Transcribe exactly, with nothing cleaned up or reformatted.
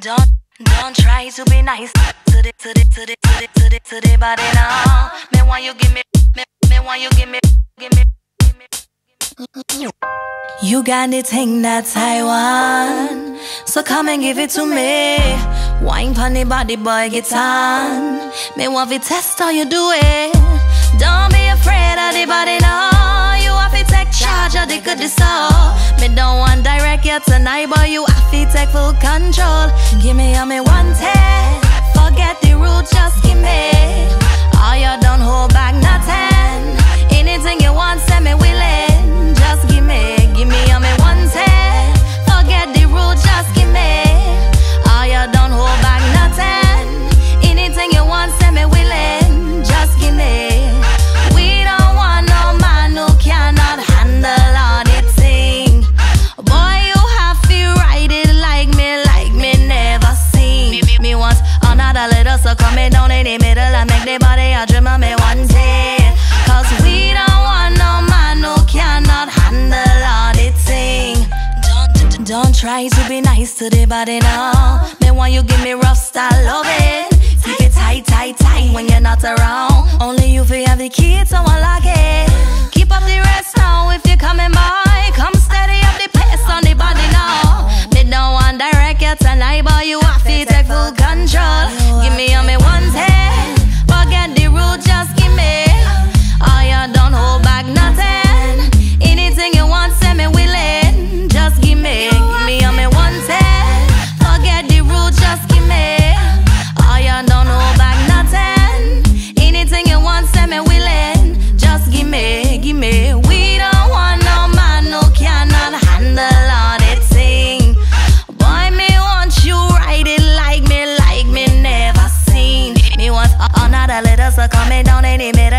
Don't, don't try to be nice to the, to the, to the, to the, to the, to the body now. Me want you give me, me, me want you give me, give me, give me, give me. You got the thing that I want, so come and give it to me. Wine pon the body, boy, get on. Me want to test how you do it. Don't be afraid of the body now. Charge of the good soul. Me don't want direct you tonight, but you have to take full control. Give me a me one take. Forget the rule, just give me. All you don't hold back nothing. Anything you want, send me willing. Just give me, give me a me one take. Forget the rule, just give me. All you don't hold back nothing. Anything you want, send me willing. Just give me. So coming down in the middle and make the body a dream of me one day. Cause we don't want no man who cannot handle all the thing. Don't, don't try to be nice to the body now. Me want you give me rough style loving. Keep it tight, tight, tight when you're not around. Only you feel have the key to unlock it. Keep up the rest now if you're coming by. Come steady up the pace on the body now. Me don't want direct you tonight, but you have to take full control. Give me on me one hand, forget the rule, just give me. All you don't hold back nothing. Anything you want, send me willing. Just give me, give me on me one hand, forget the rule, just give me. All you don't hold back nothing. Anything you want, send me willing. Just give me, give me. We don't want no man who cannot handle all the thing. Boy, me want you ride it like me, like me never seen. Me want another little, so coming down in the middle.